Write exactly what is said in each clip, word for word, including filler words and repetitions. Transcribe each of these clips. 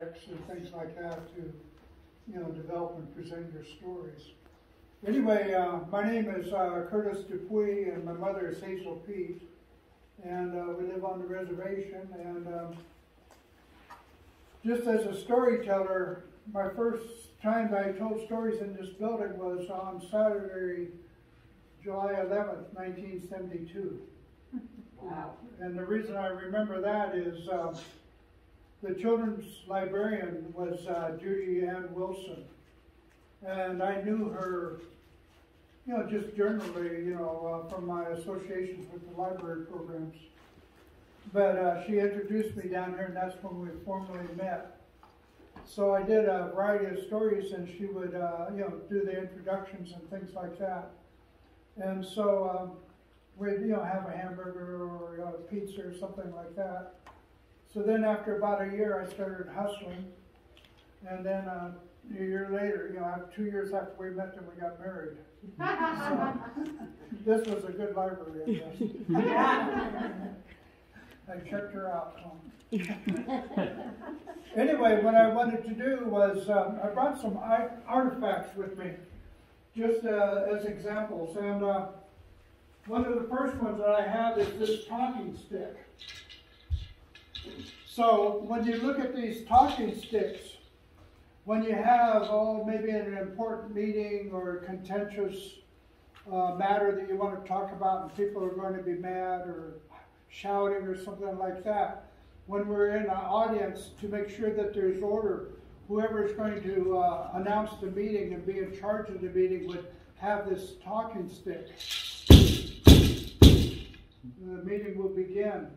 and things like that to, you know, develop and present your stories. Anyway, uh, my name is uh, Curtis Dupuis, and my mother is Hazel Pete, and uh, we live on the reservation. And um, just as a storyteller, my first time I told stories in this building was on Saturday, July eleventh, nineteen seventy-two. Wow. And the reason I remember that is um, the children's librarian was uh, Judy Ann Wilson. And I knew her, you know, just generally, you know, uh, from my associations with the library programs. But uh, she introduced me down here, and that's when we formally met. So I did a variety of stories, and she would, uh, you know, do the introductions and things like that. And so um, we'd, you know, have a hamburger or uh, pizza or something like that. So then after about a year, I started hustling. And then uh, a year later, you know, two years after we met, then we got married. So, this was a good library, I guess. I checked her out. Anyway, what I wanted to do was, um, I brought some artifacts with me, just uh, as examples. And uh, one of the first ones that I have is this talking stick. So when you look at these talking sticks, when you have, oh, maybe an important meeting or a contentious uh, matter that you want to talk about and people are going to be mad or shouting or something like that, when we're in an audience, to make sure that there's order, whoever's going to uh, announce the meeting and be in charge of the meeting would have this talking stick. The meeting will begin.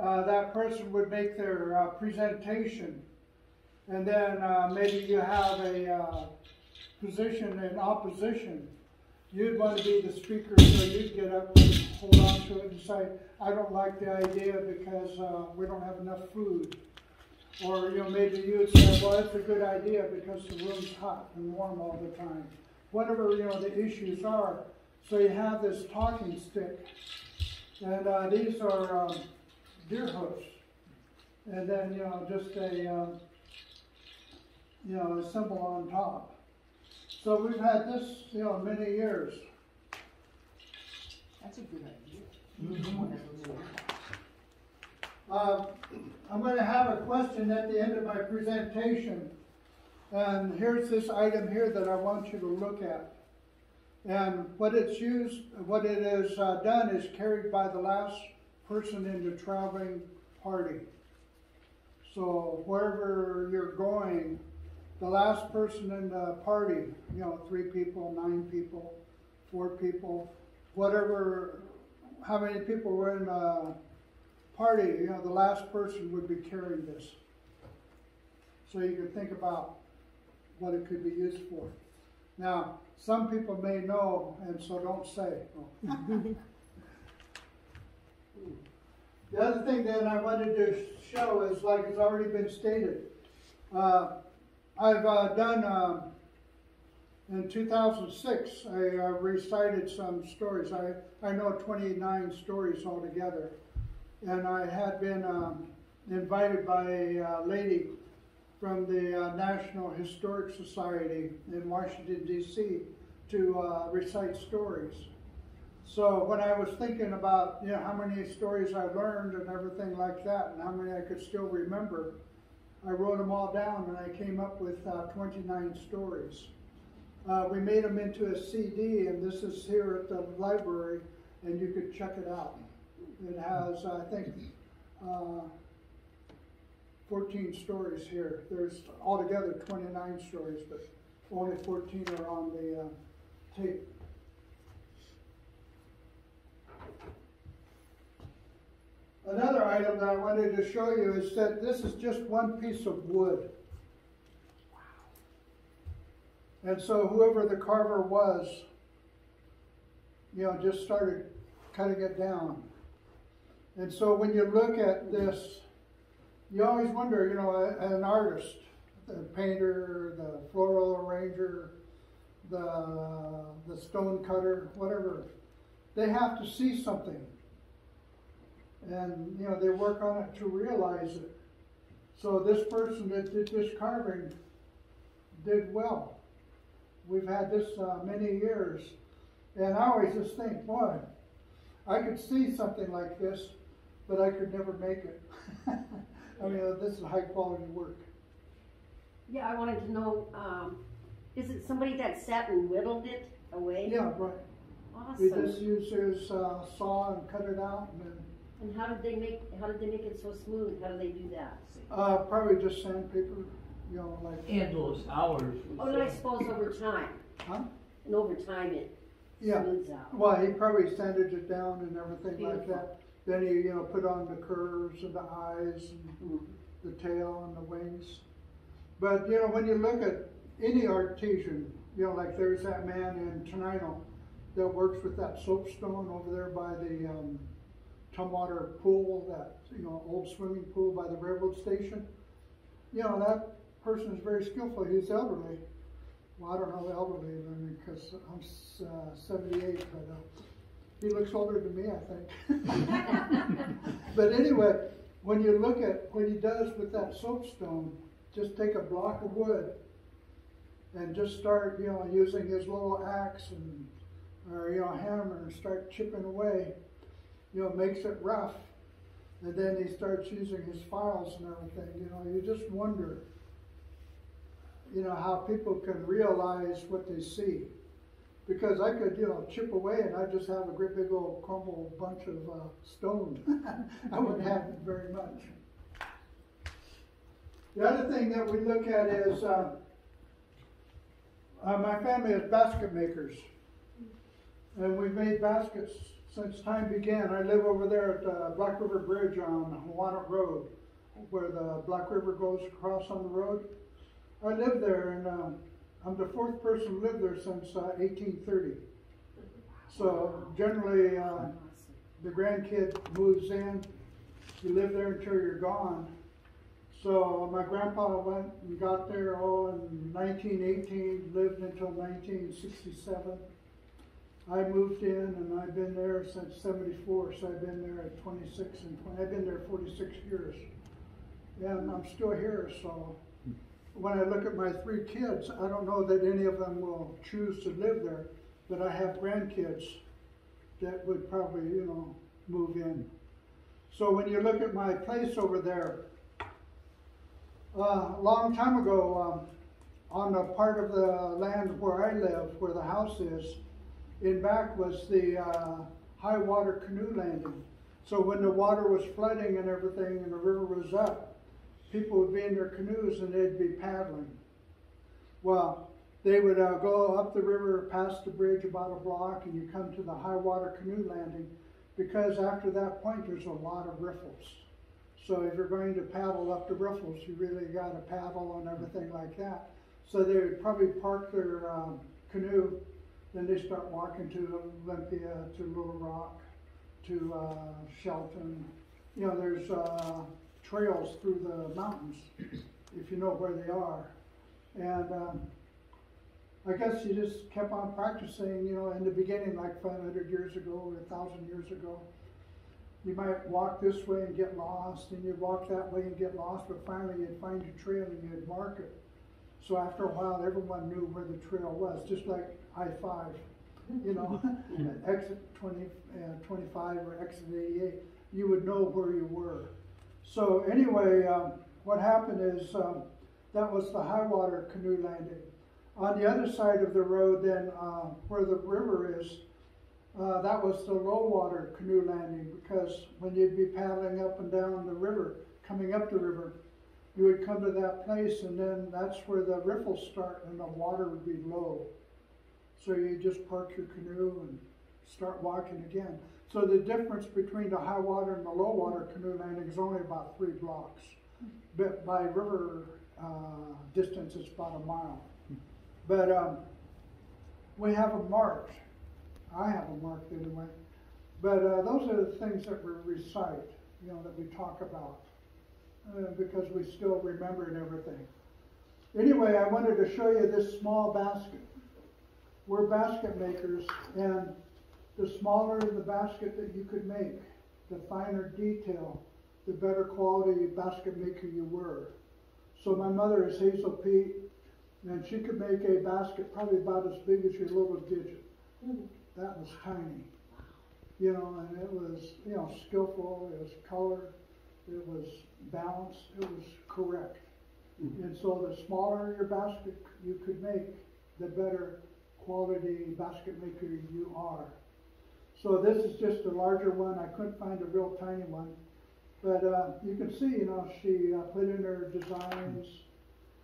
Uh, that person would make their uh, presentation. And then uh, maybe you have a uh, position in opposition. You'd want to be the speaker, so you'd get up and hold on to it and say, I don't like the idea because uh, we don't have enough food. Or, you know, maybe you would say, well, it's a good idea because the room's hot and warm all the time. Whatever, you know, the issues are. So you have this talking stick. And uh, these are um, deer hooves. And then, you know, just a, um, you know, a symbol on top. So we've had this, you know, many years. That's a good idea. Mm-hmm. Uh, I'm going to have a question at the end of my presentation, and here's this item here that I want you to look at. And what it's used, what it is uh, done is carried by the last person in the traveling party. So wherever you're going, the last person in the party, you know, three people, nine people, four people, whatever, how many people were in the party, you know, the last person would be carrying this. So you can think about what it could be used for. Now, some people may know, and so don't say. Oh. The other thing that I wanted to show is, like it's already been stated, uh, I've uh, done, uh, in two thousand six, I uh, recited some stories. I, I know twenty-nine stories altogether. And I had been um, invited by a uh, lady from the uh, National Historic Society in Washington, D C to uh, recite stories. So when I was thinking about, you know, how many stories I learned and everything like that and how many I could still remember, I wrote them all down and I came up with uh, twenty-nine stories. Uh, we made them into a C D, and this is here at the library, and you could check it out. It has, I think, uh, fourteen stories here. There's altogether twenty-nine stories, but only fourteen are on the uh, tape. Another item that I wanted to show you is that this is just one piece of wood. Wow. And so whoever the carver was, you know, just started cutting it down. And so when you look at this, you always wonder, you know, a, an artist, the painter, the floral arranger, the, the stone cutter, whatever, they have to see something. And, you know, they work on it to realize it. So this person that did this carving did well. We've had this uh, many years, and I always just think, boy, I could see something like this, but I could never make it. I mean, this is high quality work. Yeah, I wanted to know, um, is it somebody that sat and whittled it away? Yeah, right. Awesome. We just used his uh, saw and cut it out, and then. And how did they make? How did they make it so smooth? How do they do that? Uh, probably just sandpaper. You know, like and those hours. Oh, and I suppose over time. Huh? And over time it yeah. smooths out. Well, he probably sanded it down and everything Beautiful. like that. Then he, you know, put on the curves and the eyes and mm-hmm. the tail and the wings. But, you know, when you look at any artesian, you know, like there's that man in Tenino that works with that soapstone over there by the um, Tumwater pool, that, you know, old swimming pool by the railroad station. You know, that person is very skillful. He's elderly. Well, I don't know the elderly, I mean, because I'm uh, seventy-eight, but uh, he looks older than me, I think. But anyway, when you look at what he does with that soapstone, just take a block of wood and just start, you know, using his little axe and or you know hammer and start chipping away. You know, makes it rough, and then he starts using his files and everything. You know, you just wonder, you know, how people can realize what they see. Because I could, you know, chip away and I just have a great big old crumble bunch of uh, stone. I wouldn't have it very much. The other thing that we look at is, uh, uh, my family is basket makers. And we've made baskets since time began. I live over there at uh, Black River Bridge on Hoana Road, where the Black River goes across on the road. I live there, and um, I'm the fourth person to live there since uh, eighteen thirty. So generally, uh, the grandkid moves in. You live there until you're gone. So my grandpa went and got there oh, in nineteen eighteen, lived until nineteen sixty-seven. I moved in, and I've been there since seventy-four, so I've been there at twenty-six and twenty. I've been there forty-six years, and I'm still here, so. When I look at my three kids, I don't know that any of them will choose to live there, but I have grandkids that would probably, you know, move in. So when you look at my place over there, uh, a long time ago, um, on the part of the land where I live, where the house is, in back was the uh, high water canoe landing. So when the water was flooding and everything and the river was up, people would be in their canoes and they'd be paddling. Well, they would uh, go up the river, past the bridge about a block, and you come to the high water canoe landing, because after that point there's a lot of riffles. So if you're going to paddle up the riffles, you really got to paddle and everything like that. So they would probably park their um, canoe, then they start walking to Olympia, to Little Rock, to uh, Shelton. You know, there's uh, trails through the mountains, if you know where they are. And um, I guess you just kept on practicing, you know, in the beginning, like five hundred years ago or one thousand years ago. You might walk this way and get lost, and you'd walk that way and get lost, but finally you'd find your trail and you'd mark it. So after a while, everyone knew where the trail was, just like I five, you know, exit twenty, uh, twenty-five or exit eighty-eight, you would know where you were. So anyway, um, what happened is um, that was the high water canoe landing. On the other side of the road then, uh, where the river is, uh, that was the low water canoe landing, because when you'd be paddling up and down the river, coming up the river, you would come to that place, and then that's where the riffles start and the water would be low. So you just park your canoe and start walking again. So the difference between the high water and the low water canoe landing is only about three blocks. But by river uh, distance, it's about a mile. But um, we have a mark. I have a mark anyway. But uh, those are the things that we recite, you know, that we talk about, uh, because we still remember and everything. Anyway, I wanted to show you this small basket. We're basket makers, and the smaller the basket that you could make, the finer detail the better quality basket maker you were. So my mother is Hazel Pete, and she could make a basket probably about as big as your little digit. Mm-hmm. That was tiny. You know, and it was, you know, skillful, it was color, it was balanced, it was correct. Mm-hmm. And so the smaller your basket you could make, the better quality basket maker you are. So this is just a larger one. I couldn't find a real tiny one. But uh, you can see, you know, she uh, put in her designs,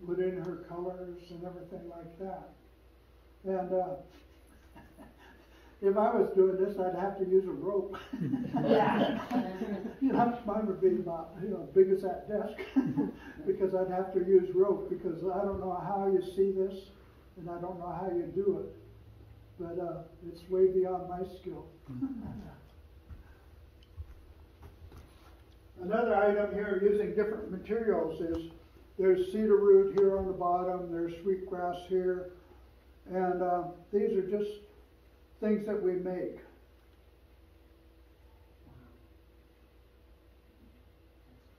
put in her colors and everything like that. And uh, if I was doing this, I'd have to use a rope. Yeah. You know, mine would be about, you know, big as that desk, because I'd have to use rope, because I don't know how you see this, and I don't know how you do it. But uh, it's way beyond my skill. Another item here using different materials is there's cedar root here on the bottom, there's sweet grass here, and uh, these are just things that we make.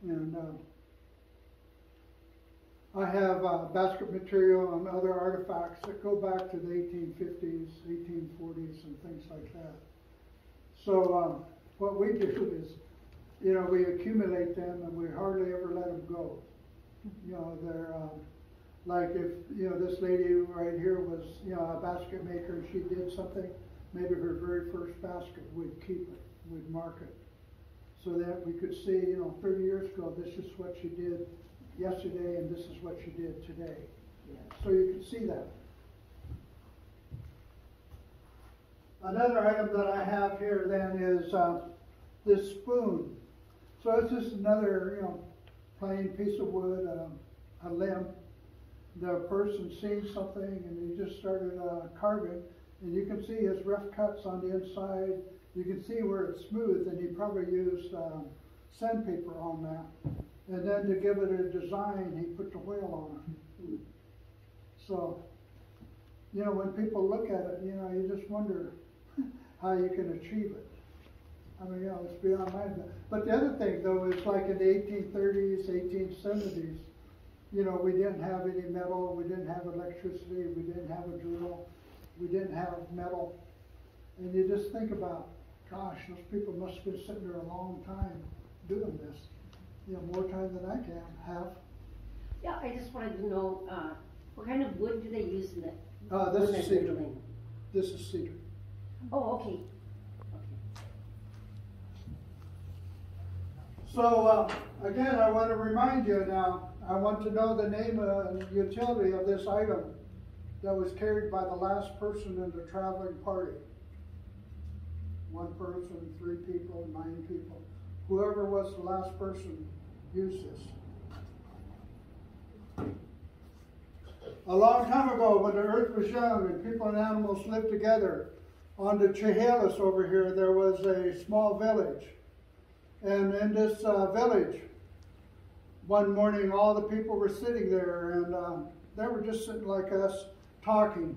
And uh, I have uh, basket material and other artifacts that go back to the eighteen fifties, eighteen forties, and things like that. So um, what we do is, you know, we accumulate them and we hardly ever let them go. You know, they're um, like if, you know, this lady right here was, you know, a basket maker and she did something, maybe her very first basket, we'd keep it, we'd mark it. So that we could see, you know, thirty years ago, this is what she did yesterday and this is what she did today. Yeah. So you can see that. Another item that I have here then is uh, this spoon. So it's just another, you know, plain piece of wood, um, a limb. The person sees something and he just started uh, carving, and you can see his rough cuts on the inside. You can see where it's smooth, and he probably used um, sandpaper on that. And then to give it a design, he put the whale on it. So, you know, when people look at it, you know, you just wonder how you can achieve it. I mean, you know, it's beyond my mind. But the other thing, though, is like in the eighteen thirties, eighteen seventies, you know, we didn't have any metal, we didn't have electricity, we didn't have a drill, we didn't have metal. And you just think about, gosh, those people must have been sitting there a long time doing this. You know, more time than I can have. Yeah, I just wanted to know, uh, what kind of wood do they use in the uh, this is cedar. Building? This is cedar. Oh, okay. So uh, again, I want to remind you now, I want to know the name and utility of this item that was carried by the last person in the traveling party. One person, three people, nine people. Whoever was the last person used this. A long time ago, when the earth was young and people and animals lived together, on the Chehalis over here, there was a small village. And in this uh, village, one morning, all the people were sitting there, and uh, they were just sitting like us, talking.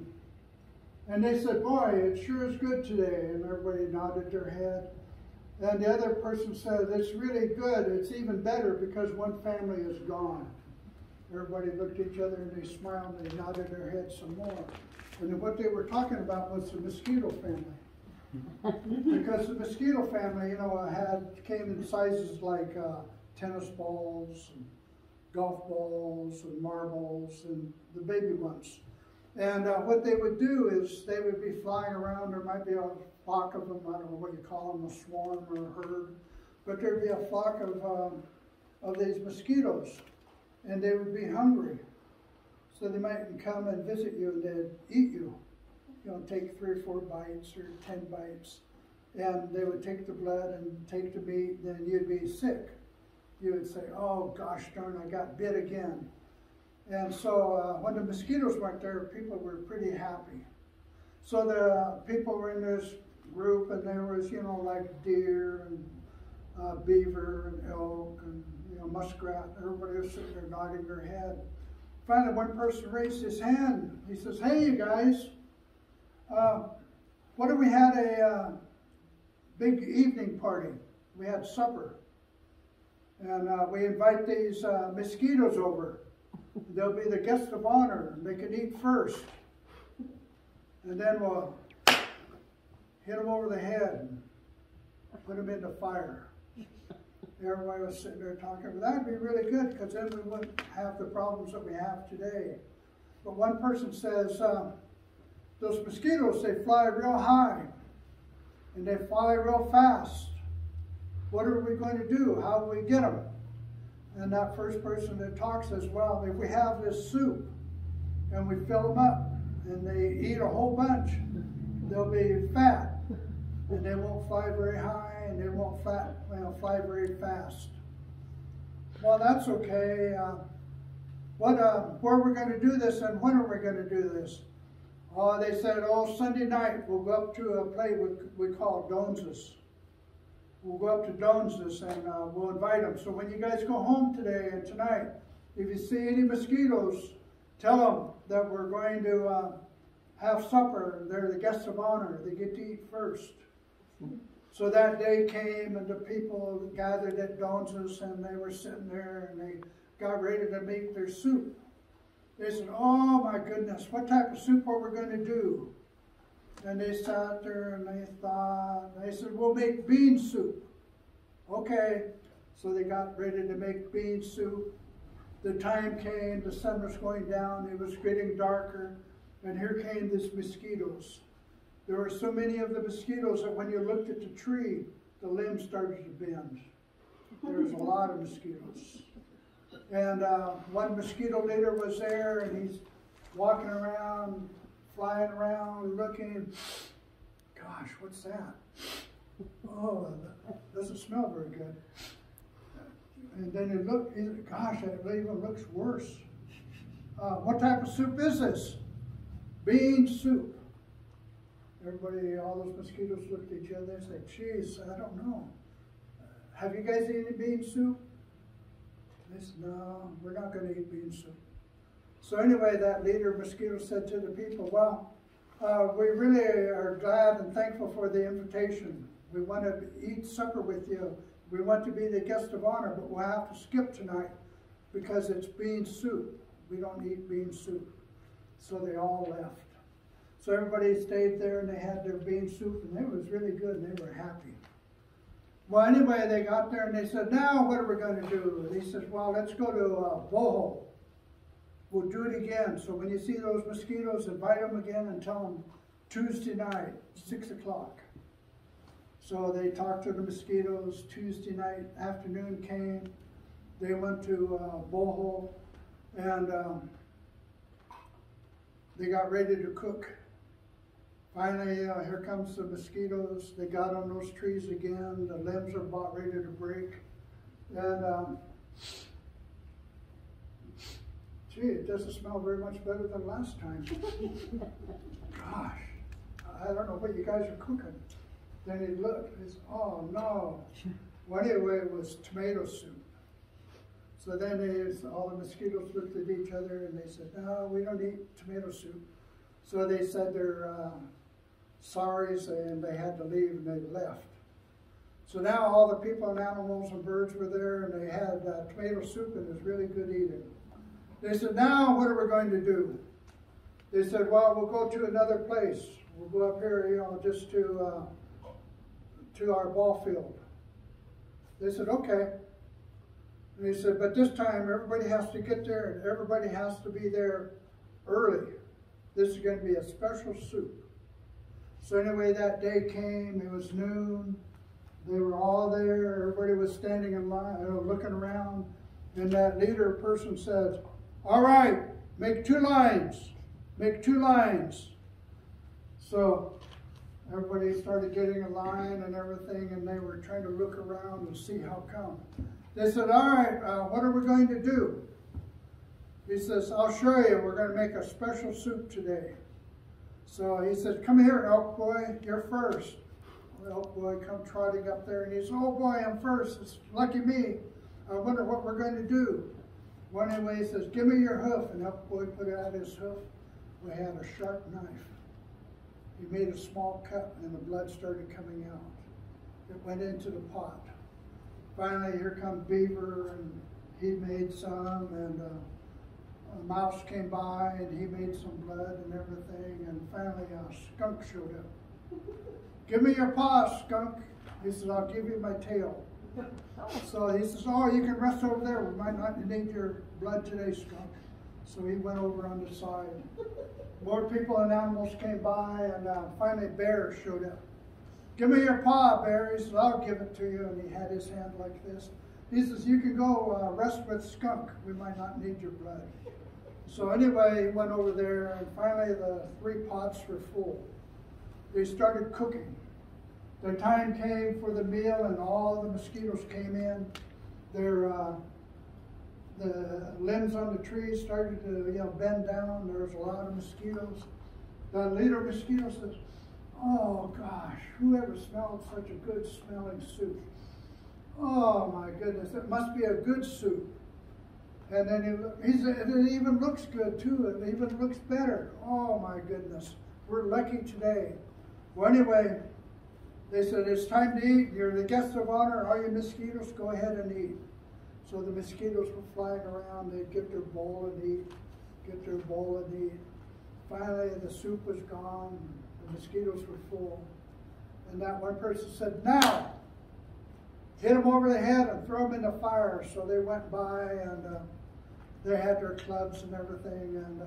And they said, boy, it sure is good today. And everybody nodded their head. And the other person said, it's really good. It's even better because one family is gone. Everybody looked at each other, and they smiled, and they nodded their head some more. And what they were talking about was the mosquito family. Because the mosquito family, you know, had came in sizes like uh, tennis balls, and golf balls, and marbles, and the baby ones. And uh, what they would do is they would be flying around. There might be a flock of them. I don't know what you call them, a swarm or a herd, but there'd be a flock of um, of these mosquitoes, and they would be hungry, so they might come and visit you and they'd eat you. You know, take three or four bites or ten bites, and they would take the blood and take the meat, then you'd be sick. You would say, oh gosh darn, I got bit again. And so uh, when the mosquitoes weren't there, people were pretty happy. So the uh, people were in this group, and there was, you know, like deer and uh, beaver and elk and, you know, muskrat. Everybody was sitting there nodding their head. Finally, one person raised his hand. He says, hey, you guys. Uh, what if we had a uh, big evening party? We had supper. And uh, we invite these uh, mosquitoes over. They'll be the guests of honor, and they can eat first. And then we'll hit them over the head and put them in the fire. Everybody was sitting there talking, but that'd be really good, because then we wouldn't have the problems that we have today. But one person says, um, those mosquitoes, they fly real high, and they fly real fast. What are we going to do? How do we get them? And that first person that talks says, well, if we have this soup, and we fill them up, and they eat a whole bunch, they'll be fat, and they won't fly very high, and they won't fat, well, fly very fast. Well, that's okay. Uh, what, uh, where are we going to do this, and when are we going to do this? Uh, they said, oh, Sunday night, we'll go up to a place we, we call Donsus. We'll go up to Donsus, and uh, we'll invite them. So when you guys go home today and tonight, if you see any mosquitoes, tell them that we're going to uh, have supper. They're the guests of honor. They get to eat first. So that day came, and the people gathered at Donsus, and they were sitting there, and they got ready to make their soup. They said, oh, my goodness, what type of soup are we going to do? And they sat there, and they thought, and they said, we'll make bean soup. Okay. So they got ready to make bean soup. The time came, the sun was going down, it was getting darker, and here came these mosquitoes. There were so many of the mosquitoes that when you looked at the tree, the limbs started to bend. There was a lot of mosquitoes. And uh, one mosquito leader was there, and he's walking around, flying around, looking. Gosh, what's that? Oh, that doesn't smell very good. And then it looked, it, gosh, it even looks worse. Uh, what type of soup is this? Bean soup. Everybody, all those mosquitoes looked at each other and said, geez, I don't know. Have you guys eaten bean soup? They said, no, we're not going to eat bean soup. So anyway, that leader mosquito said to the people, well, uh, we really are glad and thankful for the invitation. We want to eat supper with you. We want to be the guest of honor, but we'll have to skip tonight because it's bean soup. We don't eat bean soup. So they all left. So everybody stayed there, and they had their bean soup, and it was really good, and they were happy. Well, anyway, they got there, and they said, now what are we going to do? And he says, well, let's go to uh, Boho. We'll do it again. So when you see those mosquitoes, invite them again and tell them Tuesday night, six o'clock. So they talked to the mosquitoes. Tuesday night afternoon came. They went to uh, Boho, and um, they got ready to cook. Finally, uh, here comes the mosquitoes. They got on those trees again. The limbs are about ready to break. And, um, gee, it doesn't smell very much better than last time. Gosh, I don't know what you guys are cooking. Then he looked, and said, oh, no. Well, anyway, it was tomato soup. So then they, all the mosquitoes looked at each other, and they said, no, we don't eat tomato soup. So they said their uh, sorries, and they had to leave, and they left. So now all the people and animals and birds were there, and they had uh, tomato soup, and it was really good eating. They said, now what are we going to do? They said, well, we'll go to another place. We'll go up here, you know, just to... Uh, to our ball field. They said, okay. And they said, but this time everybody has to get there, and everybody has to be there early. This is going to be a special soup. So anyway, that day came, it was noon, they were all there, everybody was standing in line, you know, looking around, and that leader person said, all right, make two lines, make two lines. So everybody started getting in line and everything, and they were trying to look around and see how come. They said, all right, uh, what are we going to do? He says, I'll show you. We're going to make a special soup today. So he said, come here, elk boy, you're first. The elk boy come trotting up there, and he said, oh boy, I'm first. It's lucky me. I wonder what we're going to do. Well, anyway, he says, give me your hoof. And elk boy put out his hoof. We had a sharp knife. He made a small cut, and the blood started coming out. It went into the pot. finally, here comes Beaver, and he made some, and uh, a mouse came by, and he made some blood and everything, and finally a skunk showed up. Give me your paw, skunk. He says, I'll give you my tail. So he says, oh, you can rest over there. We might not need your blood today, skunk. So he went over on the side. More people and animals came by, and uh, finally Bear showed up. Give me your paw, Bear. He says, I'll give it to you. And he had his hand like this. He says, you can go uh, rest with skunk. We might not need your blood. So anyway, he went over there, and finally the three pots were full. They started cooking. The time came for the meal, and all the mosquitoes came in. Their, uh, the limbs on the trees started to you know, bend down. There was a lot of mosquitoes. The leader mosquito says, oh gosh, whoever smelled such a good smelling soup? Oh my goodness, it must be a good soup. And then it, he's, it even looks good too. It even looks better. Oh my goodness, we're lucky today. Well, anyway, they said, it's time to eat. You're the guests of honor. All you mosquitoes, go ahead and eat. So the mosquitoes were flying around. They'd get their bowl and eat, get their bowl and eat. Finally, the soup was gone. The mosquitoes were full. And that one person said, now, hit them over the head and throw them in the fire. So they went by, and uh, they had their clubs and everything. And uh,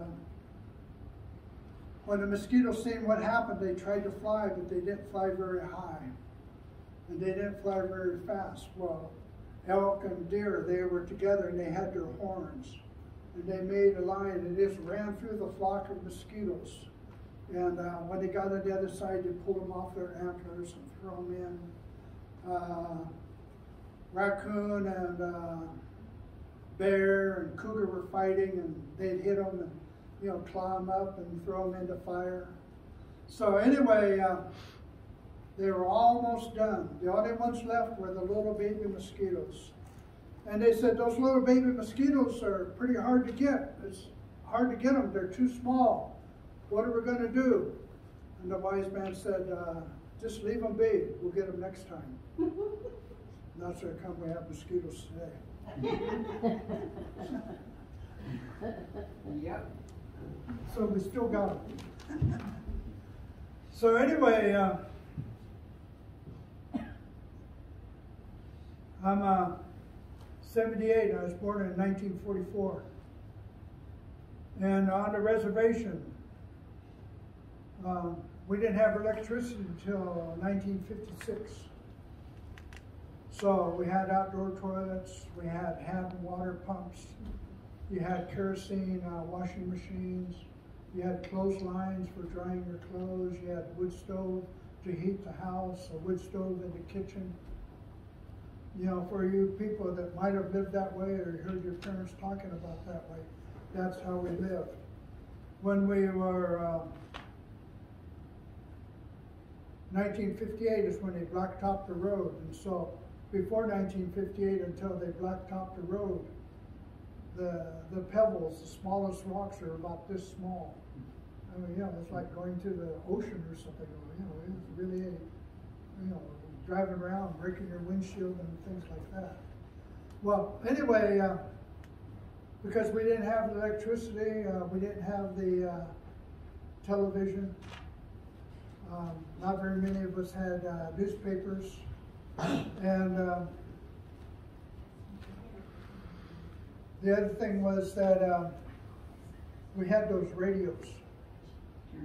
when the mosquitoes seen what happened, they tried to fly, but they didn't fly very high. And they didn't fly very fast. Well, elk and deer, they were together, and they had their horns. And they made a line, and just ran through the flock of mosquitoes. And uh, when they got on the other side, they pulled them off their antlers and threw them in. Uh, raccoon and uh, bear and cougar were fighting, and they'd hit them. And, you know, claw them up and throw them into fire. So anyway, uh, they were almost done. The only ones left were the little baby mosquitoes. And they said, those little baby mosquitoes are pretty hard to get. It's hard to get them, they're too small. What are we gonna do? And the wise man said, uh, just leave them be, we'll get them next time. And that's how come we have mosquitoes today. Yep. So we still got them. So anyway, uh, I'm uh, seventy-eight. I was born in nineteen forty-four. And on the reservation, uh, we didn't have electricity until nineteen fifty-six. So we had outdoor toilets. We had hand water pumps. You had kerosene uh, washing machines. You had clotheslines for drying your clothes. You had wood stove to heat the house, a wood stove in the kitchen. You know, for you people that might have lived that way or heard your parents talking about that way, that's how we lived. When we were, uh, nineteen fifty-eight is when they blacktopped the road. And so before nineteen fifty-eight, until they blacktopped the road, The, the pebbles, the smallest rocks are about this small. I mean, you know, it's like going to the ocean or something. You know, it's really, you know, driving around, breaking your windshield and things like that. Well, anyway, uh, because we didn't have electricity, uh, we didn't have the uh, television. Um, not very many of us had uh, newspapers. And uh, the other thing was that uh, we had those radios,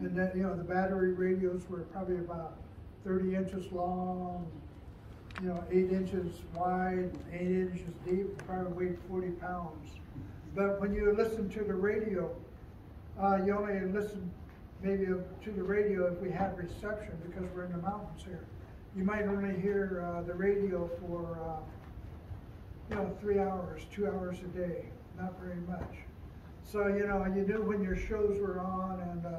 and that, you know, the battery radios were probably about thirty inches long, you know, eight inches wide, eight inches deep, probably weighed forty pounds. But when you listen to the radio, uh, you only listen maybe to the radio if we had reception, because we're in the mountains here. You might only hear uh, the radio for uh, you know, three hours, two hours a day, not very much. So, you know, you knew when your shows were on, and uh,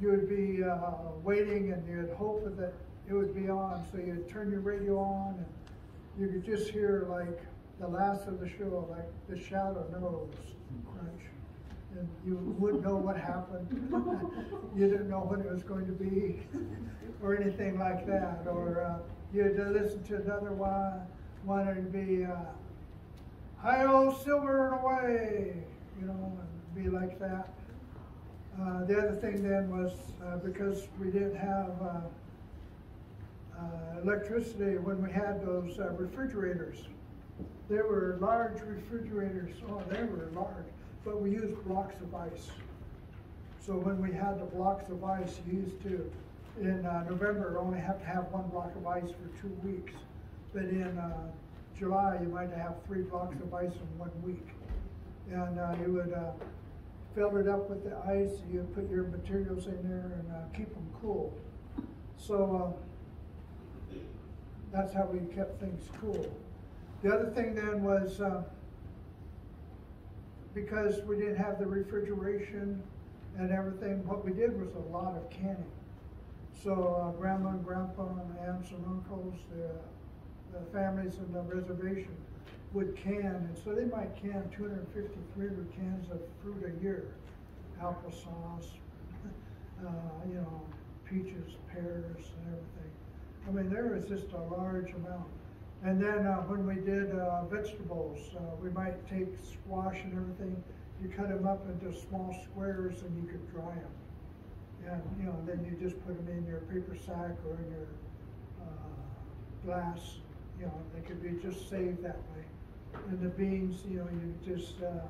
you would be uh, waiting, and you'd hope that it would be on. So you'd turn your radio on, and you could just hear, like, the last of the show, like the shadow knows, crunch. And you wouldn't know what happened. You didn't know what it was going to be, or anything like that. Or uh, you'd listen to another one. wanted to be, uh, hi-ho, silver and away, you know, and be like that. Uh, the other thing then was uh, because we didn't have uh, uh, electricity when we had those uh, refrigerators. They were large refrigerators. Oh, they were large, but we used blocks of ice. So when we had the blocks of ice, you used to, in uh, November, only have to have one block of ice for two weeks. But in uh, July, you might have three blocks of ice in one week. And uh, you would uh, fill it up with the ice, and you'd put your materials in there and uh, keep them cool. So uh, that's how we kept things cool. The other thing then was, uh, because we didn't have the refrigeration and everything, what we did was a lot of canning. So uh, grandma and grandpa and aunts and uncles, the, the families in the reservation would can, and so they might can two hundred fifty, three hundred cans of fruit a year. Applesauce, uh, you know, peaches, pears, and everything. I mean, there was just a large amount. And then uh, when we did uh, vegetables, uh, we might take squash and everything. You cut them up into small squares and you could dry them. And you know, then you just put them in your paper sack or in your uh, glass. You know, they could be just saved that way. And the beans, you know, you just uh,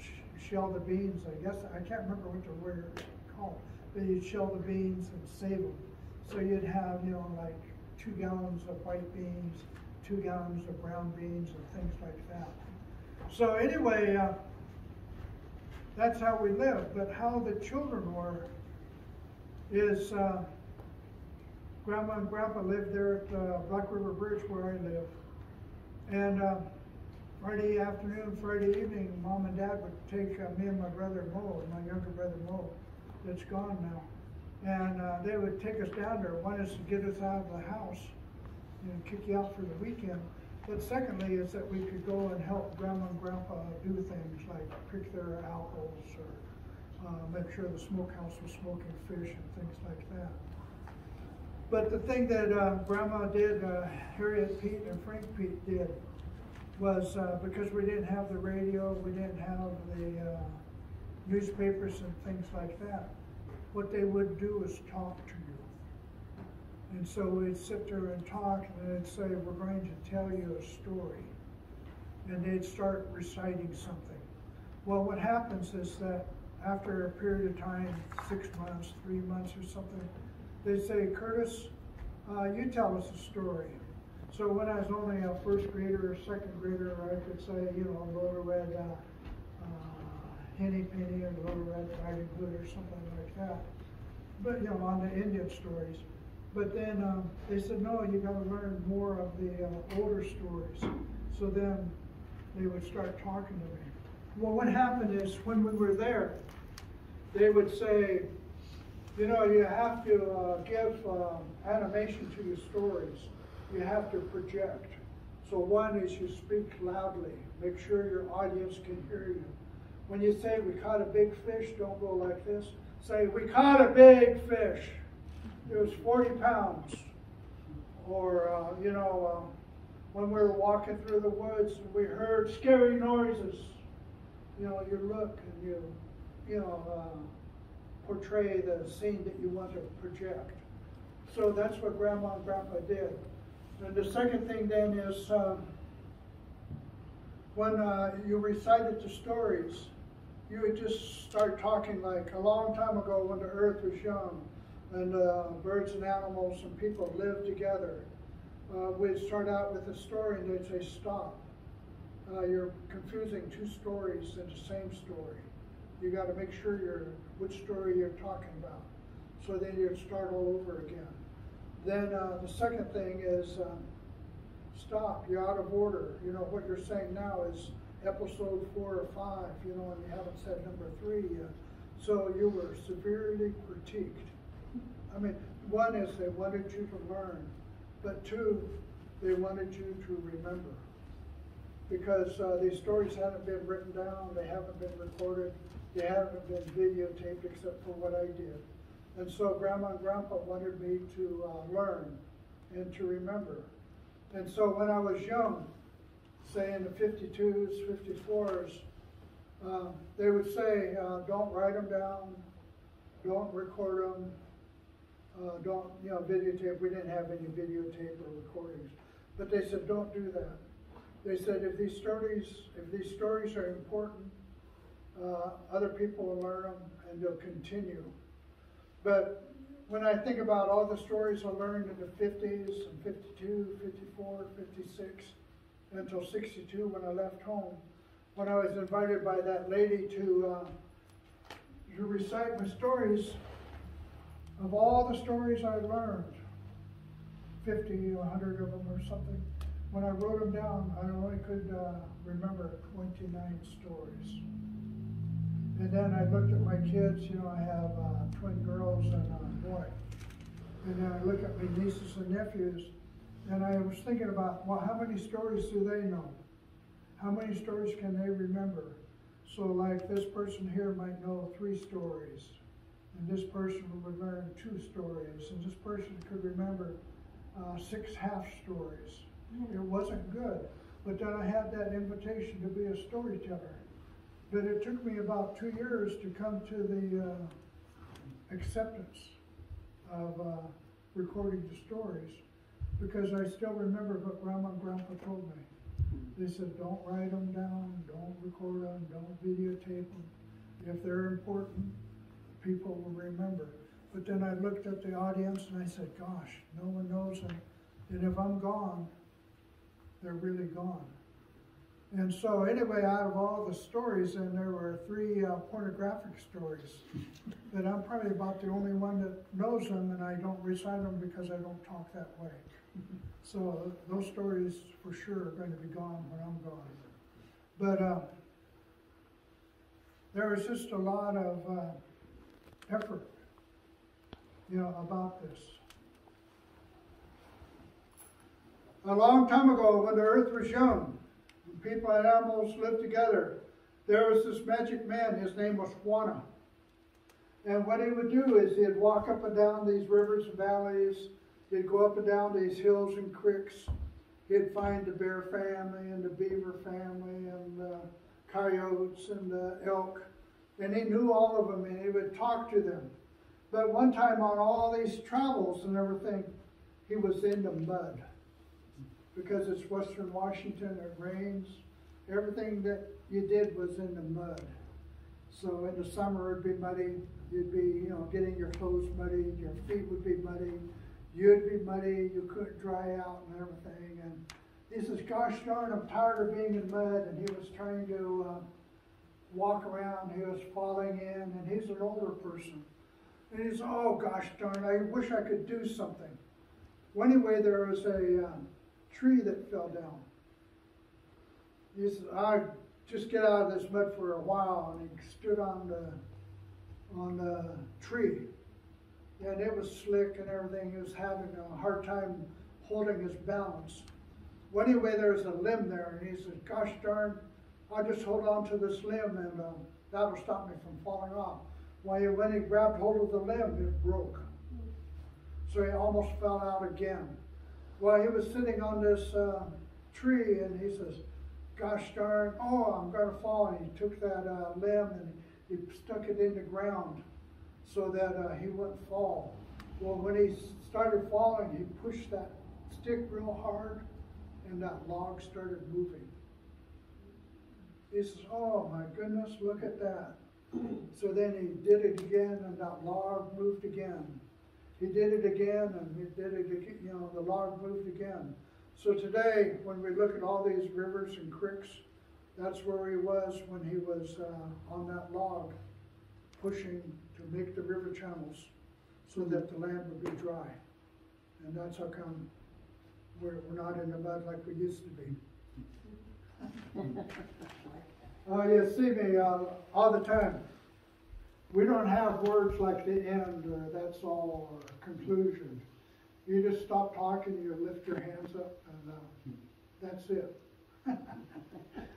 sh shell the beans, I guess. I can't remember what the word it's called, but you'd shell the beans and save them. So you'd have, you know, like two gallons of white beans, two gallons of brown beans, and things like that. So anyway, uh, that's how we lived. But how the children were is uh, Grandma and Grandpa lived there at uh, Black River Bridge where I live. And uh, Friday afternoon, Friday evening, Mom and Dad would take uh, me and my brother Mo, my younger brother Mo, that's gone now. And uh, they would take us down there. One is to get us out of the house and kick you out for the weekend. But secondly is that we could go and help Grandma and Grandpa do things like pick their owls or uh, make sure the smokehouse was smoking fish and things like that. But the thing that uh, Grandma did, uh, Harriet Pete and Frank Pete did, was uh, because we didn't have the radio, we didn't have the uh, newspapers and things like that, what they would do is talk to you. And so we'd sit there and talk, and they'd say, we're going to tell you a story. And they'd start reciting something. Well, what happens is that after a period of time, six months, three months or something, they'd say, Curtis, uh, you tell us a story. So when I was only a first grader or second grader, I could say, you know, Little Red uh, uh, Henny Penny or Little Red Riding Hood or something like that. But, you know, on the Indian stories. But then um, they said, no, you got to learn more of the uh, older stories. So then they would start talking to me. Well, what happened is when we were there, they would say, you know, you have to uh, give um, animation to your stories. You have to project. So one is you speak loudly. Make sure your audience can hear you. When you say, we caught a big fish, don't go like this. Say, we caught a big fish. It was forty pounds, or, uh, you know, uh, when we were walking through the woods, and we heard scary noises. You know, you look and you, you know, uh, portray the scene that you want to project. So that's what Grandma and Grandpa did. And the second thing then is um, when uh, you recited the stories, you would just start talking like a long time ago when the earth was young, and uh, birds and animals and people lived together. Uh, we'd start out with a story and they'd say, stop. Uh, you're confusing two stories into the same story. You gotta make sure you're, which story you're talking about. So then you'd start all over again. Then uh, the second thing is, um, stop, you're out of order. You know, what you're saying now is episode four or five, you know, and you haven't said number three yet. So you were severely critiqued. I mean, one is they wanted you to learn, but two, they wanted you to remember. Because uh, these stories haven't been written down, they haven't been recorded, they haven't been videotaped except for what I did. And so Grandma and Grandpa wanted me to uh, learn and to remember. And so when I was young, say in the fifty-twos, fifty-fours, uh, they would say, uh, don't write them down, don't record them, uh, don't, you know, videotape. We didn't have any videotape or recordings. But they said, don't do that. They said, if these stories, if these stories are important, uh, other people will learn them and they'll continue. But when I think about all the stories I learned in the fifties, and fifty-two, fifty-four, fifty-six, until sixty-two when I left home, when I was invited by that lady to, uh, to recite my stories, of all the stories I learned, fifty, a hundred of them or something, when I wrote them down, I only could uh, remember twenty-nine stories. And then I looked at my kids, you know, I have uh, twin girls and a boy. And then I look at my nieces and nephews, and I was thinking about, well, how many stories do they know? How many stories can they remember? So like this person here might know three stories, and this person would learn two stories, and this person could remember uh, six half stories. It wasn't good, but then I had that invitation to be a storyteller. But it took me about two years to come to the uh, acceptance of uh, recording the stories, because I still remember what Grandma and Grandpa told me. They said, don't write them down, don't record them, don't videotape them. If they're important, people will remember. But then I looked at the audience and I said, gosh, no one knows them. And if I'm gone, they're really gone. And so anyway, out of all the stories, and there were three uh, pornographic stories, that I'm probably about the only one that knows them, and I don't recite them because I don't talk that way. So those stories for sure are going to be gone when I'm gone. But uh, there was just a lot of uh, effort, you know, about this. A long time ago, when the earth was young, people and animals lived together, there was this magic man. His name was Hoana. And what he would do is he'd walk up and down these rivers and valleys. He'd go up and down these hills and creeks. He'd find the bear family and the beaver family and the coyotes and the elk. And he knew all of them, and he would talk to them. But one time on all these travels and everything, he was in the mud. Because it's Western Washington, it rains. Everything that you did was in the mud. So in the summer it'd be muddy, you'd be, you know, getting your clothes muddy, your feet would be muddy, you'd be muddy, you couldn't dry out and everything. And he says, gosh darn, I'm tired of being in mud. And he was trying to uh, walk around, he was falling in, and he's an older person. And he says, oh gosh darn, I wish I could do something. Well, anyway, there was a, um, tree that fell down. He said, I just get out of this mud for a while, and he stood on the on the tree, and it was slick and everything. He was having a hard time holding his balance. Well, anyway, there was a limb there, and he said, gosh darn, I'll just hold on to this limb, and uh, that'll stop me from falling off. Well, when he grabbed hold of the limb, it broke. So he almost fell out again. Well, he was sitting on this uh, tree, and he says, gosh darn, oh, I'm going to fall. And he took that uh, limb and he stuck it in the ground so that uh, he wouldn't fall. Well, when he started falling, he pushed that stick real hard, and that log started moving. He says, oh my goodness, look at that. So then he did it again, and that log moved again. He did it again, and he did it again, you know, the log moved again. So today, when we look at all these rivers and creeks, that's where he was when he was uh, on that log, pushing to make the river channels so that the land would be dry. And that's how come we're, we're not in the mud like we used to be. uh, you see me uh, all the time. We don't have words like the end, or that's all, or conclusion. You just stop talking, you lift your hands up, and uh, that's it.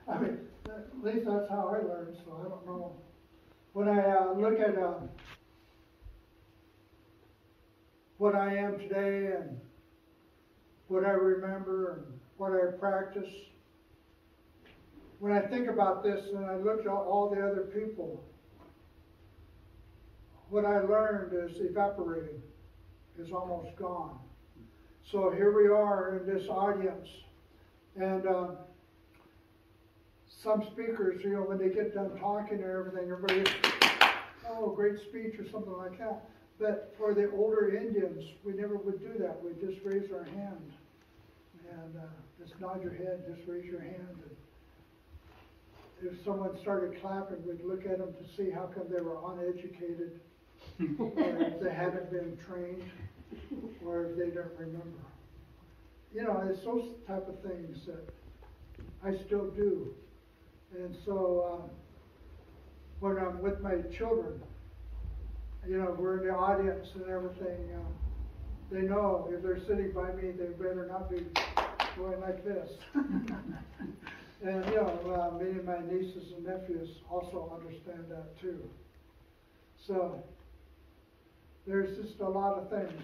I mean, that, at least that's how I learned, so I don't know. When I uh, look at uh, what I am today and what I remember and what I practice. When I think about this and I look at all the other people, what I learned is evaporating, is almost gone. So here we are in this audience, and uh, some speakers, you know, when they get done talking and everything, everybody, oh, great speech or something like that. But for the older Indians, we never would do that. We just raise our hand and uh, just nod your head, just raise your hand. And if someone started clapping, we'd look at them to see how come they were uneducated, or if they hadn't been trained, or if they don't remember. You know, it's those type of things that I still do. And so um, when I'm with my children, you know, we're in the audience and everything, uh, they know if they're sitting by me, they better not be going like this. And, you know, uh, me and my nieces and nephews also understand that too. So there's just a lot of things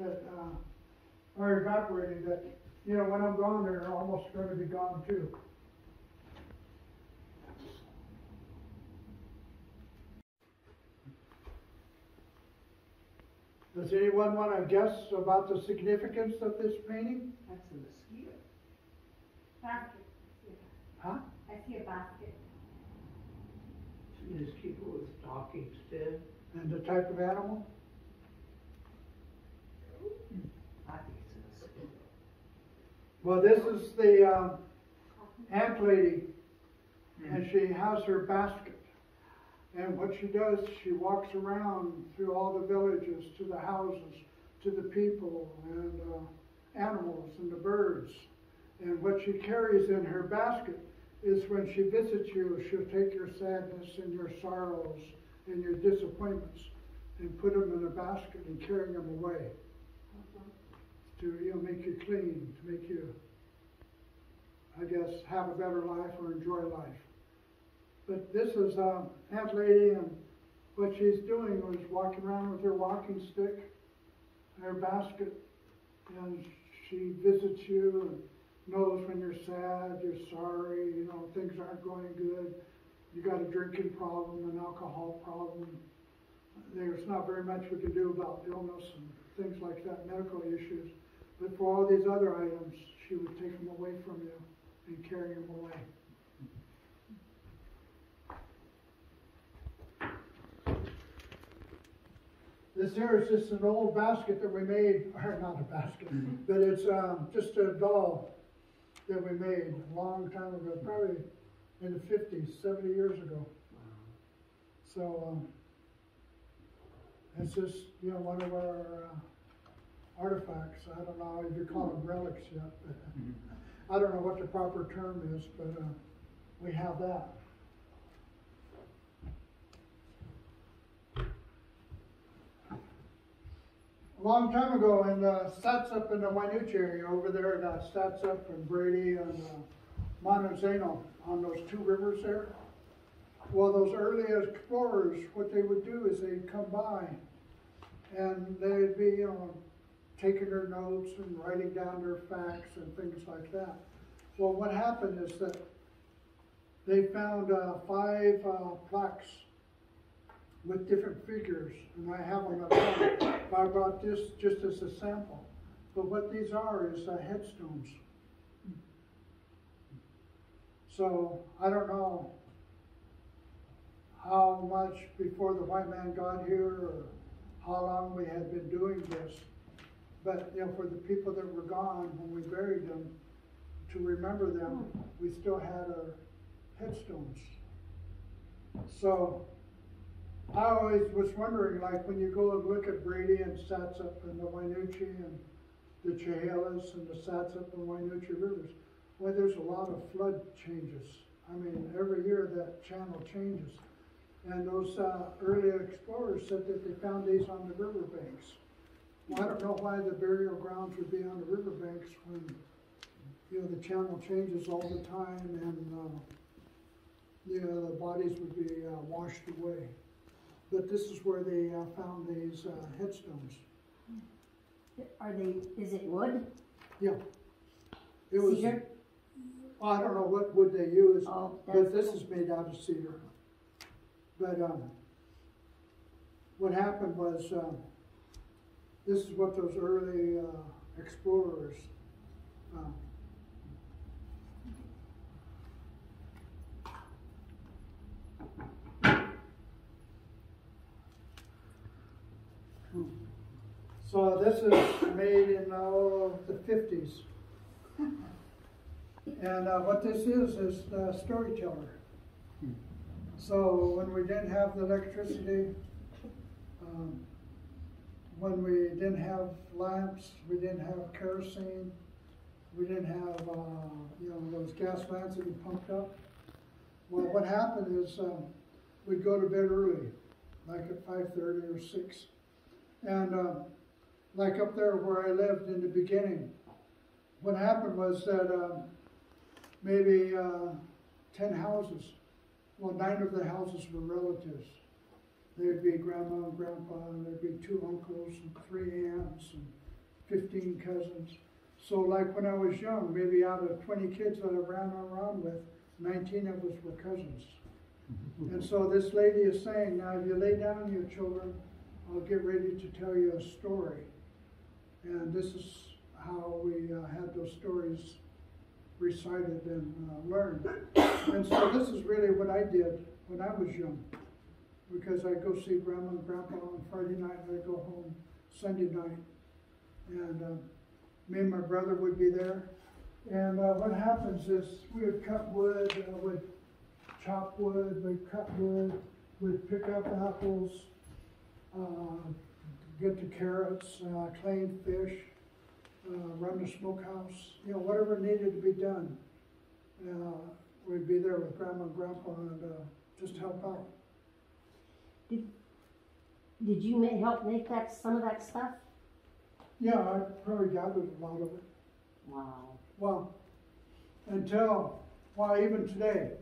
that uh, are evaporating that, you know, when I'm gone, they're almost going to be gone too. Does anyone want to guess about the significance of this painting? That's a mosquito. Basket. Huh? I see a basket. It's a mosquito with stockings too. And the type of animal? I think it's a mosquito. Well, this is the um, ant lady, mm-hmm. and she has her basket. And what she does, she walks around through all the villages, to the houses, to the people, and uh, animals, and the birds. And what she carries in her basket is when she visits you, she'll take your sadness and your sorrows and your disappointments and put them in a basket and carry them away to, you know, make you clean, to make you, I guess, have a better life or enjoy life. But this is uh, Aunt Lady, and what she's doing was walking around with her walking stick, her basket, and she visits you and knows when you're sad, you're sorry, you know, things aren't going good, you got a drinking problem, an alcohol problem. There's not very much we can do about illness and things like that, medical issues. But for all these other items, she would take them away from you and carry them away. This here is just an old basket that we made, or not a basket, but it's um, just a doll that we made a long time ago, probably in the fifties, seventy years ago. So um, it's just, you know, one of our uh, artifacts. I don't know if you call them relics yet. But I don't know what the proper term is, but uh, we have that. A long time ago in the Satsop in the Wynoochee area, over there in uh, Satsop and Brady and uh, Montezano, on those two rivers there. Well, those early explorers, what they would do is they'd come by and they'd be, you know, taking their notes and writing down their facts and things like that. Well, what happened is that they found uh, five uh, plaques with different figures, and I have them up there. I brought this just as a sample. But what these are is uh, headstones. So I don't know how much before the white man got here or how long we had been doing this. But, you know, for the people that were gone when we buried them, to remember them, we still had our headstones. So I always was wondering, like, when you go and look at Brady and Satsop and the Wynoochee and the Chehalis and the Satsop and Wynoochee rivers, well, there's a lot of flood changes. I mean, every year that channel changes. And those uh, early explorers said that they found these on the riverbanks. Well, I don't know why the burial grounds would be on the riverbanks when, you know, the channel changes all the time and, uh, you know, the bodies would be uh, washed away. But this is where they uh, found these uh, headstones. Are they, is it wood? Yeah. It was, cedar? Oh, I don't know what wood they used, oh, but this is made out of cedar. But um, what happened was, um, this is what those early uh, explorers, um, so this is made in oh, the fifties. And uh, what this is, is the storyteller. Hmm. So when we didn't have the electricity, um, when we didn't have lamps, we didn't have kerosene, we didn't have, uh, you know, those gas lamps that we pumped up. Well, what happened is um, we'd go to bed early, like at five thirty or six. And uh, like up there where I lived in the beginning, what happened was that um, maybe uh, ten houses, well, nine of the houses were relatives. There'd be grandma and grandpa, and there'd be two uncles and three aunts and fifteen cousins. So like when I was young, maybe out of twenty kids that I ran around with, nineteen of us were cousins. And so this lady is saying, now if you lay down, you children, I'll get ready to tell you a story. And this is how we uh, had those stories recited and uh, learned. And so this is really what I did when I was young, because I'd go see grandma and grandpa on Friday night, and I'd go home Sunday night. And uh, me and my brother would be there. And uh, what happens is we would cut wood, uh, we'd chop wood, we'd cut wood, we'd pick up apples, Uh, get the carrots, uh, clean fish, uh, run the smokehouse, you know, whatever needed to be done. Uh, we'd be there with grandma and grandpa and uh, just help out. Did, did you make, help make that, some of that stuff? Yeah, I probably gathered a lot of it. Wow. Well, until, well, even today.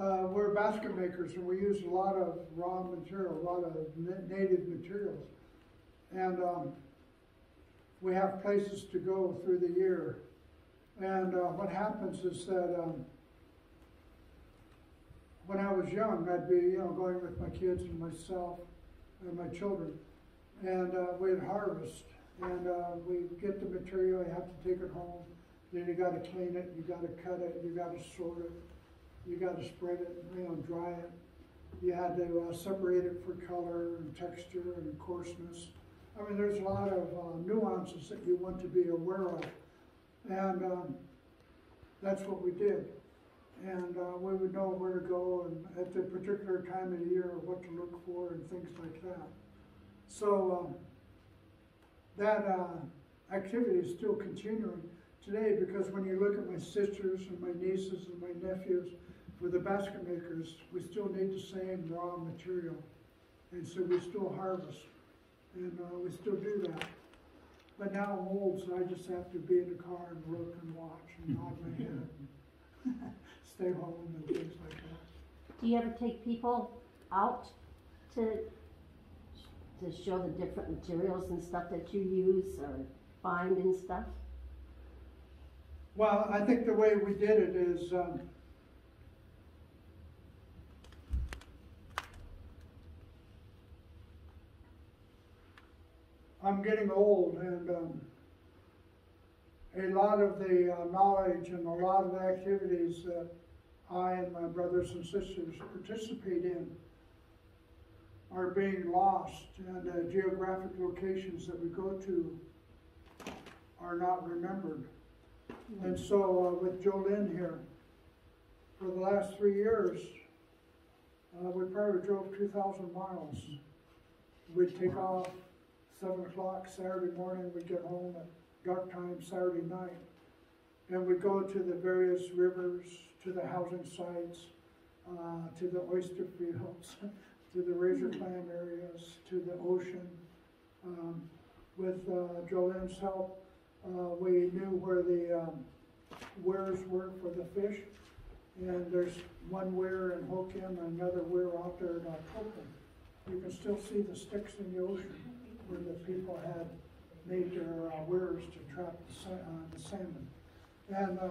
Uh, we're basket makers, and we use a lot of raw material, a lot of na native materials. And um, we have places to go through the year. And uh, what happens is that um, when I was young, I'd be, you know, going with my kids and myself and my children, and uh, we'd harvest, and uh, we'd get the material, you have to take it home, then you gotta clean it, you gotta cut it, you gotta sort it. You got to spread it, you know, dry it. You had to uh, separate it for color and texture and coarseness. I mean, there's a lot of uh, nuances that you want to be aware of. And um, that's what we did. And uh, we would know where to go and at the particular time of the year what to look for and things like that. So um, that uh, activity is still continuing today, because when you look at my sisters and my nieces and my nephews, with the basket makers, we still need the same raw material. And so we still harvest, and uh, we still do that. But now I'm old, so I just have to be in the car and look and watch and nod my head, stay home and things like that. Do you ever take people out to, to show the different materials and stuff that you use or find and stuff? Well, I think the way we did it is, um, I'm getting old, and um, a lot of the uh, knowledge and a lot of the activities that I and my brothers and sisters participate in are being lost, and the uh, geographic locations that we go to are not remembered. And so uh, with JoLynn here, for the last three years, uh, we probably drove two thousand miles. We'd take off seven o'clock Saturday morning, we'd get home at dark time Saturday night, and we'd go to the various rivers, to the housing sites, uh, to the oyster fields, to the razor clam areas, to the ocean. Um, with uh, JoLynn's help, Uh, we knew where the um, weirs were for the fish, and there's one weir in Hokum and another weir out there in Oakville. You can still see the sticks in the ocean where the people had major uh, weirs to trap the, sa uh, the salmon. And uh,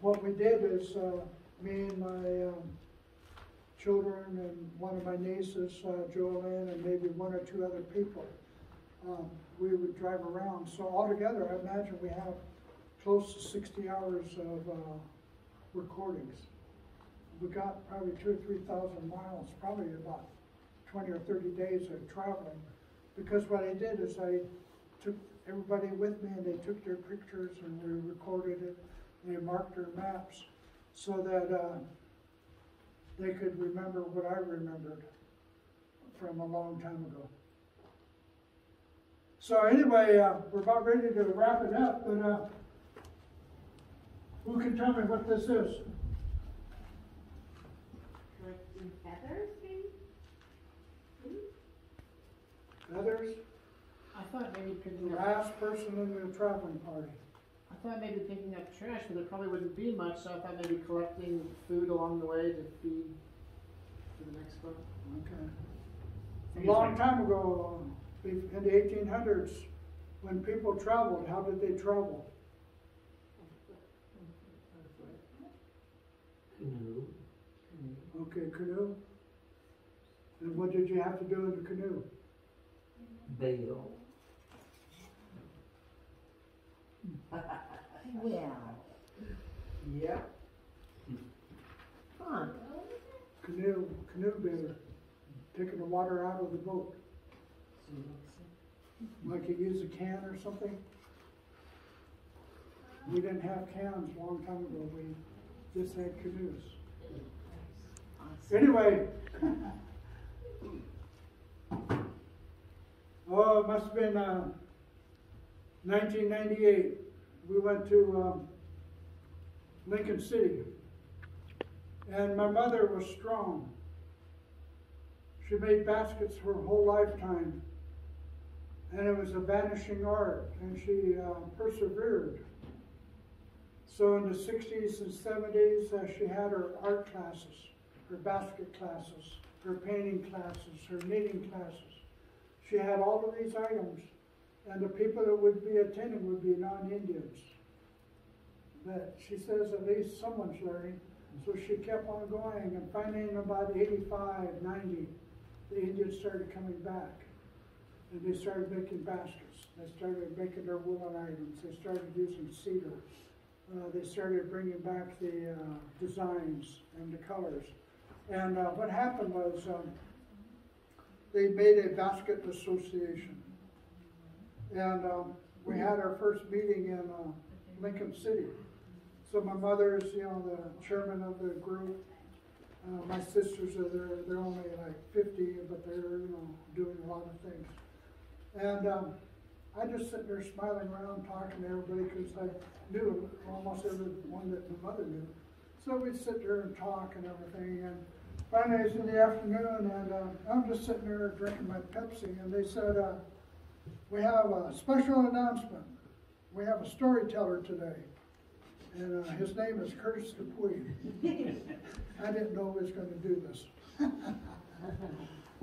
what we did is uh, me and my um, children and one of my nieces, uh, JoLynn, and maybe one or two other people, um, we would drive around. So altogether, I imagine we have close to sixty hours of uh, recordings. We got probably two or three thousand miles, probably about twenty or thirty days of traveling. Because what I did is I took everybody with me, and they took their pictures, and they recorded it, and they marked their maps, so that uh, they could remember what I remembered from a long time ago. So anyway, uh, we're about ready to wrap it up, but uh, who can tell me what this is? Feathers, maybe? Feathers? I thought maybe picking up... The last person in the traveling party. I thought maybe picking up trash, but there probably wouldn't be much, so I thought maybe collecting food along the way to feed to the next one. Okay. A long time ago, in the eighteen hundreds, when people traveled, how did they travel? Canoe. Okay, canoe. And what did you have to do in the canoe? Bail. Well. Yeah. Fun. Canoe, canoe bailer. Taking the water out of the boat. Like you use a can or something. We didn't have cans a long time ago. We just had canoes. Anyway, oh, it must have been uh, nineteen ninety-eight. We went to um, Lincoln City, and my mother was strong. She made baskets her whole lifetime, and it was a vanishing art, and she uh, persevered. So in the sixties and seventies, uh, she had her art classes, her basket classes, her painting classes, her knitting classes. She had all of these items, and the people that would be attending would be non-Indians. But she says at least someone's learning, so she kept on going, and finally in about eighty-five, ninety, the Indians started coming back, and they started making baskets. They started making their woolen items. They started using cedar. Uh, they started bringing back the uh, designs and the colors. And uh, what happened was, um, they made a basket association. And um, we had our first meeting in uh, Lincoln City. So my mother is, you know, the chairman of the group. Uh, my sisters are there. They're only like fifty, but they're, you know, doing a lot of things. And um, I just sit there smiling around, talking to everybody, because I knew almost everyone that my mother knew. So we'd sit there and talk and everything. And finally, it's in the afternoon, and uh, I'm just sitting there drinking my Pepsi, and they said, uh, we have a special announcement. We have a storyteller today, and uh, his name is Curtis Dupuis. I didn't know he was going to do this.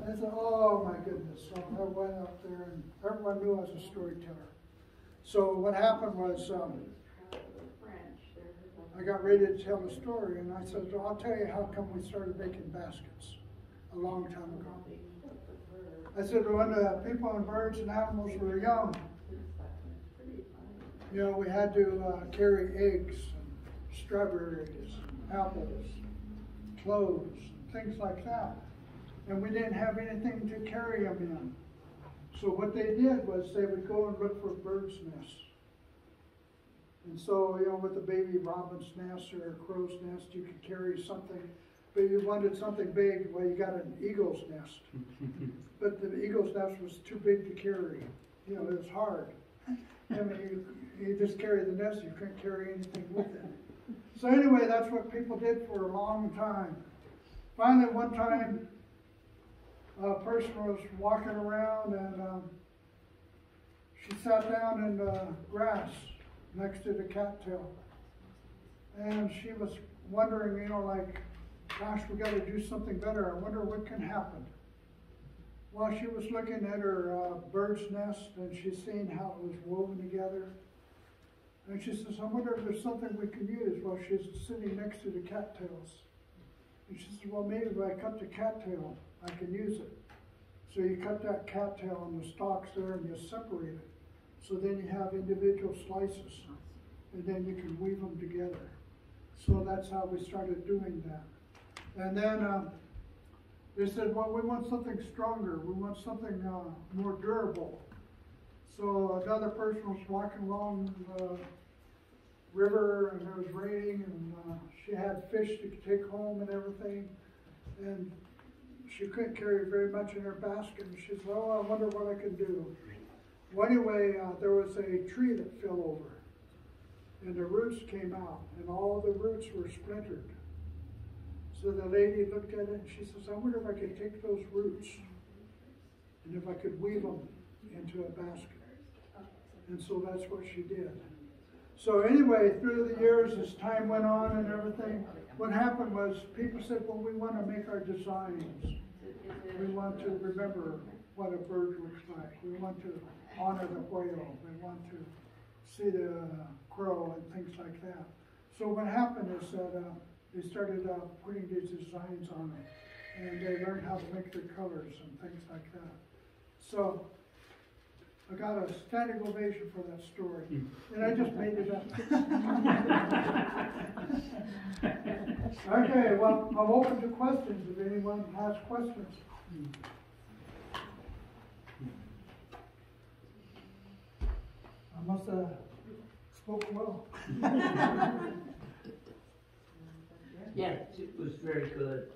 I said, oh my goodness. So I went up there, and everyone knew I was a storyteller. So what happened was, um, I got ready to tell the story, and I said, well, I'll tell you how come we started making baskets a long time ago. I said, when the people and birds and animals were young, you know, we had to uh, carry eggs, and strawberries, and apples, and clothes, and things like that. And we didn't have anything to carry them in. So what they did was they would go and look for birds' nests. And so, you know, with a baby robin's nest or a crow's nest, you could carry something. But you wanted something big, well, you got an eagle's nest. But the eagle's nest was too big to carry. You know, it was hard. I mean, you, you just carry the nest, you couldn't carry anything with it. So anyway, that's what people did for a long time. Finally, one time, a person was walking around, and um, she sat down in the grass next to the cattail, and she was wondering, you know, like, gosh, we got to do something better. I wonder what can happen. Well, she was looking at her uh, bird's nest, and she's seen how it was woven together. And she says, I wonder if there's something we can use. Well, she's sitting next to the cattails. And she says, well, maybe if I cut the cattail, I can use it. So you cut that cattail and the stalks there, and you separate it. So then you have individual slices, and then you can weave them together. So that's how we started doing that. And then uh, they said, well, we want something stronger. We want something uh, more durable. So another person was walking along the river, and it was raining, and uh, she had fish to take home and everything, and she couldn't carry very much in her basket. And she said, oh, I wonder what I can do. Well, anyway, uh, there was a tree that fell over, and the roots came out, and all the roots were splintered. So the lady looked at it, and she says, I wonder if I could take those roots, and if I could weave them into a basket. And so that's what she did. So anyway, through the years, as time went on and everything, what happened was people said, well, we want to make our designs. We want to remember what a bird looks like. We want to honor the whale. We want to see the crow and things like that. So what happened is that uh, they started uh, putting these designs on it, and they learned how to make the colors and things like that. So I got a standing ovation for that story, and I just made it up. Okay, well, I'm open to questions if anyone has questions. I must have spoke well. Yes, it was very good.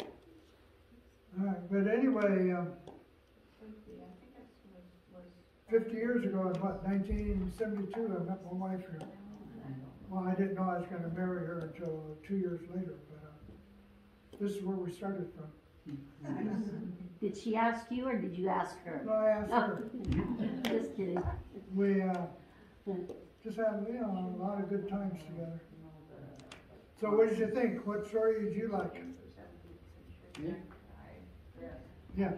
All right, but anyway. Um, Fifty years ago, in what, nineteen seventy-two, I met my wife here. Well, I didn't know I was going to marry her until two years later, but uh, this is where we started from. Did she ask you, or did you ask her? No, I asked her. Just kidding. We uh, just had, you know, a lot of good times together. So, what did you think? What story did you like? Yeah. Yeah.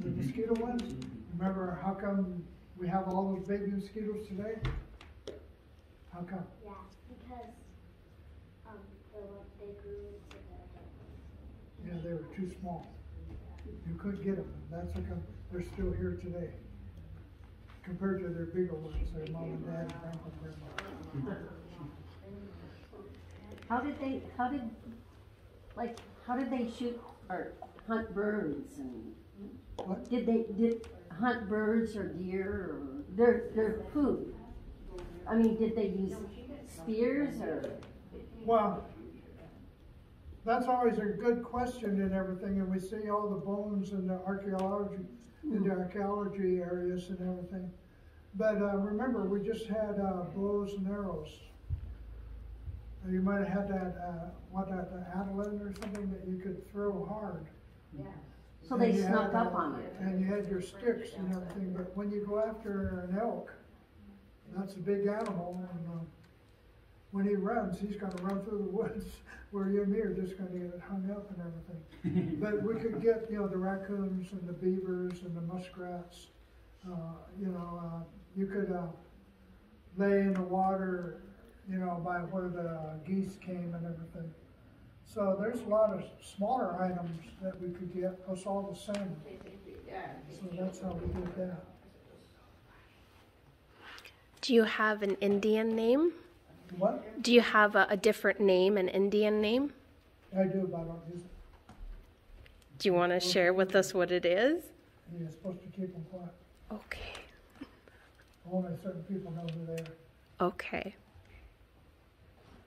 The mosquito ones? Remember how come we have all those baby mosquitoes today? How come? Yeah, because um, they, were, they grew into the... Yeah, they were too small. You couldn't get them. That's how come they're still here today. Compared to their bigger ones, their mom and dad and grandpa and grandma. How did they, how did, like, how did they shoot or hunt birds and... What? Did they did hunt birds or deer or their their food? I mean, did they use spears or? Well, that's always a good question and everything, and we see all the bones in the archaeology, in the archaeology areas and everything. But uh, remember, we just had uh, bows and arrows. You might have had that uh, what that Adeline or something that you could throw hard. Yeah. So they snuck up on it. And you had your sticks and everything, but when you go after an elk, that's a big animal, and um, when he runs, he's going to run through the woods where you and me are just going to get hung up and everything. But we could get, you know, the raccoons and the beavers and the muskrats. Uh, you know, uh, you could uh, lay in the water, you know, by where the geese came and everything. So there's a lot of smaller items that we could get, plus all the salmon. So that's how we did that. Do you have an Indian name? What? Do you have a, a different name, an Indian name? I do, but I don't use it. Do you want to share with us what it is? You're supposed to keep them quiet. Okay. Only certain people know who they are. Okay.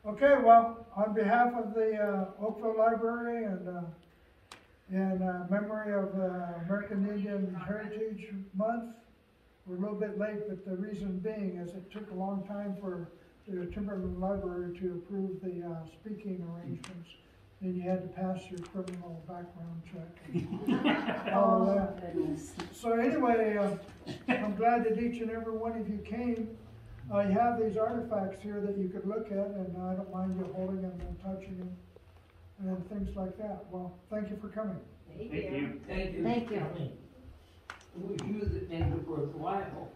Okay, well, on behalf of the uh, Oakville Library and uh, in uh, memory of uh, American Indian Heritage Month, we're a little bit late, but the reason being is it took a long time for the Timberland Library to approve the uh, speaking arrangements, and you had to pass your criminal background check. All of that. So anyway, uh, I'm glad that each and every one of you came. Uh, you have these artifacts here that you could look at, and I don't mind you holding them and touching them and things like that. Well, thank you for coming. Thank you. Thank you. Thank you. Thank you. It was worthwhile.